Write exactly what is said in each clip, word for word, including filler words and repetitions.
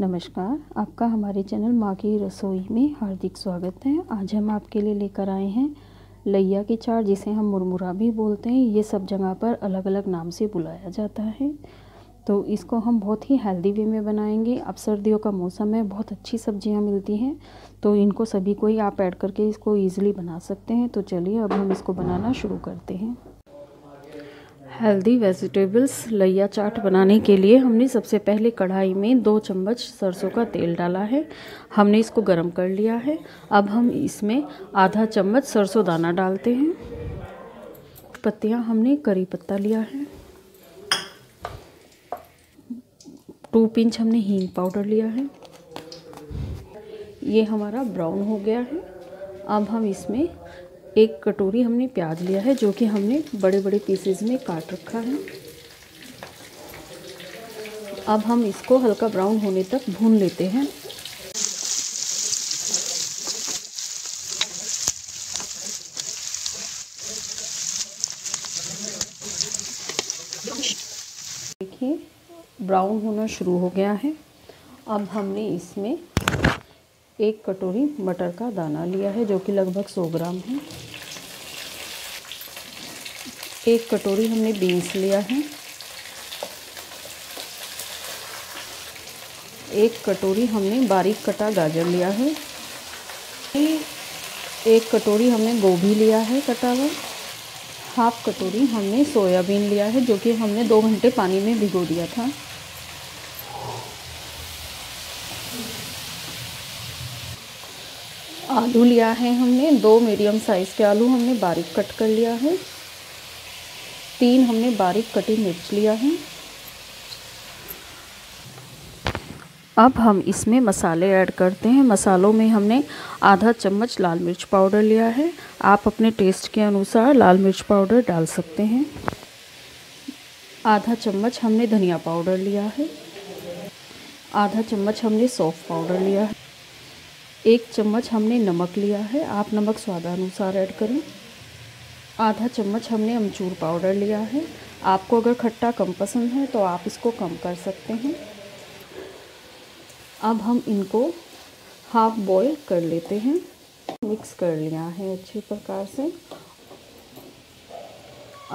नमस्कार, आपका हमारे चैनल माँ की रसोई में हार्दिक स्वागत है। आज हम आपके लिए लेकर आए हैं लैया की चाट, जिसे हम मुरमुरा भी बोलते हैं। ये सब जगह पर अलग अलग नाम से बुलाया जाता है। तो इसको हम बहुत ही हेल्दी वे में बनाएंगे। अब सर्दियों का मौसम है, बहुत अच्छी सब्जियां मिलती हैं, तो इनको सभी को ही आप ऐड करके इसको ईज़िली बना सकते हैं। तो चलिए अब हम इसको बनाना शुरू करते हैं। हेल्दी वेजिटेबल्स लैया चाट बनाने के लिए हमने सबसे पहले कढ़ाई में दो चम्मच सरसों का तेल डाला है। हमने इसको गर्म कर लिया है। अब हम इसमें आधा चम्मच सरसों दाना डालते हैं। पत्तियां हमने करी पत्ता लिया है। टू पिंच हमने हींग पाउडर लिया है। ये हमारा ब्राउन हो गया है। अब हम इसमें एक कटोरी हमने प्याज लिया है, जो कि हमने बड़े बड़े पीसेस में काट रखा है। अब हम इसको हल्का ब्राउन होने तक भून लेते हैं। देखिए, ब्राउन होना शुरू हो गया है। अब हमने इसमें एक कटोरी मटर का दाना लिया है, जो कि लगभग सौ ग्राम है। एक कटोरी हमने बीन्स लिया है। एक कटोरी हमने बारीक कटा गाजर लिया है। एक कटोरी हमने गोभी लिया है कटा हुआ। हाफ कटोरी हमने सोयाबीन लिया है, जो कि हमने दो घंटे पानी में भिगो दिया था। आलू लिया है हमने, दो मीडियम साइज़ के आलू हमने बारीक कट कर लिया है। तीन हमने बारीक कटी मिर्च लिया है। अब हम इसमें मसाले ऐड करते हैं। मसालों में हमने आधा चम्मच लाल मिर्च पाउडर लिया है। आप अपने टेस्ट के अनुसार लाल मिर्च पाउडर डाल सकते हैं। आधा चम्मच हमने धनिया पाउडर लिया है। आधा चम्मच हमने सौंफ पाउडर लिया है। एक चम्मच हमने नमक लिया है, आप नमक स्वादानुसार ऐड करें। आधा चम्मच हमने अमचूर पाउडर लिया है। आपको अगर खट्टा कम पसंद है तो आप इसको कम कर सकते हैं। अब हम इनको हाफ बॉईल कर लेते हैं। मिक्स कर लिया है अच्छे प्रकार से।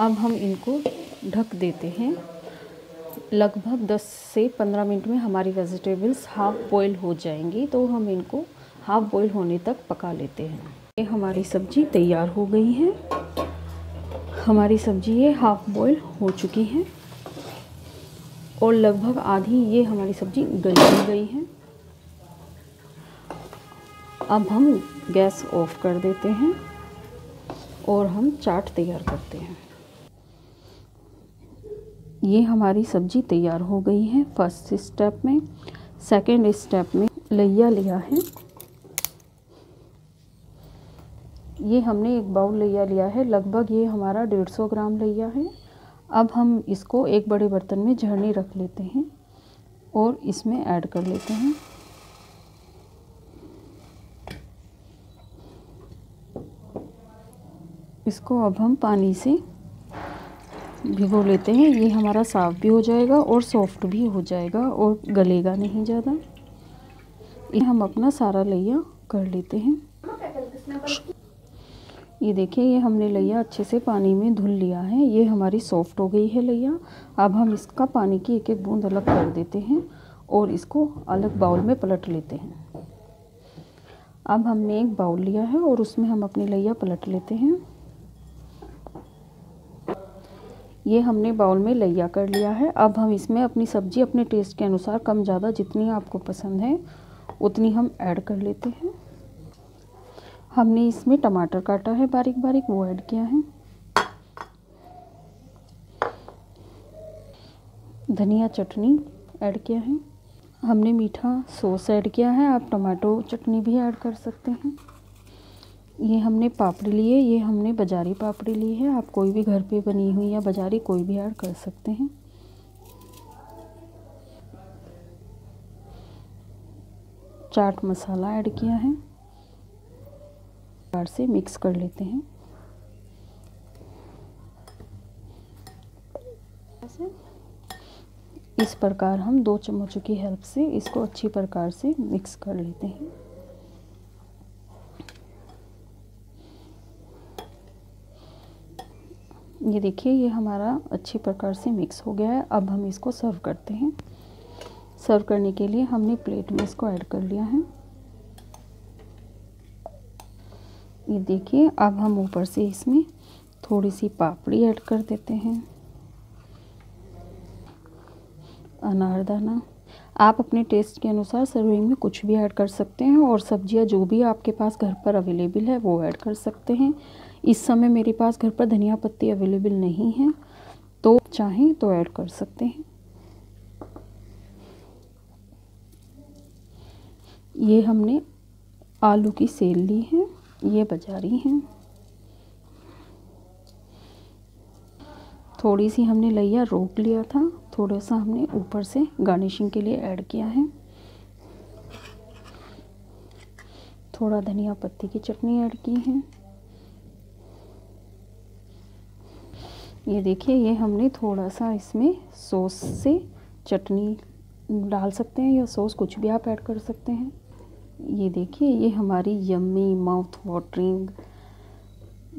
अब हम इनको ढक देते हैं। लगभग दस से पंद्रह मिनट में हमारी वेजिटेबल्स हाफ बॉईल हो जाएंगी, तो हम इनको हाफ़ बॉईल होने तक पका लेते हैं। ये हमारी सब्ज़ी तैयार हो गई है। हमारी सब्ज़ी ये हाफ़ बॉईल हो चुकी है और लगभग आधी ये हमारी सब्ज़ी गल गई है। अब हम गैस ऑफ कर देते हैं और हम चाट तैयार करते हैं। ये हमारी सब्ज़ी तैयार हो गई है। फर्स्ट स्टेप में, सेकंड स्टेप में लैया लिया है। ये हमने एक बाउल लैया लिया है, लगभग ये हमारा डेढ़ सौ ग्राम लैया है। अब हम इसको एक बड़े बर्तन में झरने रख लेते हैं और इसमें ऐड कर लेते हैं। इसको अब हम पानी से भिगो लेते हैं। ये हमारा साफ़ भी हो जाएगा और सॉफ्ट भी हो जाएगा और गलेगा नहीं ज़्यादा। ये हम अपना सारा लैया कर लेते हैं। ये देखिए, ये हमने लैया अच्छे से पानी में धुल लिया है। ये हमारी सॉफ़्ट हो गई है लैया। अब हम इसका पानी की एक एक बूंद अलग कर देते हैं और इसको अलग बाउल में पलट लेते हैं। अब हमने एक बाउल लिया है और उसमें हम अपनी लैया पलट लेते हैं। ये हमने बाउल में लैया कर लिया है। अब हम इसमें अपनी सब्ज़ी अपने टेस्ट के अनुसार कम ज़्यादा जितनी आपको पसंद है उतनी हम ऐड कर लेते हैं। हमने इसमें टमाटर काटा है बारीक बारीक, वो ऐड किया है। धनिया चटनी ऐड किया है। हमने मीठा सॉस ऐड किया है, आप टमाटो चटनी भी ऐड कर सकते हैं। ये हमने पापड़ी लिए, ये हमने बाजारी पापड़ी ली है। आप कोई भी घर पे बनी हुई या बाजारी कोई भी ऐड कर सकते हैं। चाट मसाला ऐड किया है। बार से मिक्स कर लेते हैं। इस प्रकार हम दो चम्मचों की हेल्प से इसको अच्छी प्रकार से मिक्स कर लेते हैं। ये देखिए ये हमारा अच्छी प्रकार से मिक्स हो गया है। अब हम इसको सर्व करते हैं। सर्व करने के लिए हमने प्लेट में इसको ऐड कर लिया है। ये देखिए अब हम ऊपर से इसमें थोड़ी सी पापड़ी ऐड कर देते हैं, अनारदाना। आप अपने टेस्ट के अनुसार सर्विंग में कुछ भी ऐड कर सकते हैं और सब्जियां जो भी आपके पास घर पर अवेलेबल है वो ऐड कर सकते हैं। इस समय मेरे पास घर पर धनिया पत्ती अवेलेबल नहीं है, तो चाहें तो ऐड कर सकते हैं। ये हमने आलू की सेल ली है, ये बाजारी हैं। थोड़ी सी हमने लैया रोक लिया था, थोड़ा सा हमने ऊपर से गार्निशिंग के लिए ऐड किया है। थोड़ा धनिया पत्ती की चटनी ऐड की है। ये देखिए ये हमने थोड़ा सा इसमें सॉस से चटनी डाल सकते हैं या सॉस कुछ भी आप ऐड कर सकते हैं। ये देखिए ये हमारी यम्मी माउथ वाटरिंग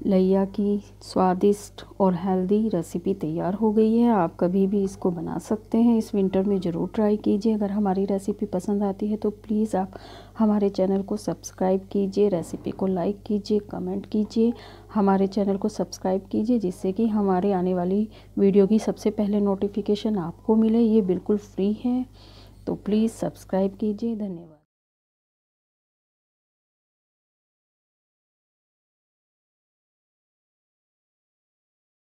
लैया की स्वादिष्ट और हेल्दी रेसिपी तैयार हो गई है। आप कभी भी इसको बना सकते हैं, इस विंटर में ज़रूर ट्राई कीजिए। अगर हमारी रेसिपी पसंद आती है तो प्लीज़ आप हमारे चैनल को सब्सक्राइब कीजिए, रेसिपी को लाइक कीजिए, कमेंट कीजिए, हमारे चैनल को सब्सक्राइब कीजिए, जिससे कि हमारे आने वाली वीडियो की सबसे पहले नोटिफिकेशन आपको मिले। ये बिल्कुल फ्री है, तो प्लीज़ सब्सक्राइब कीजिए। धन्यवाद।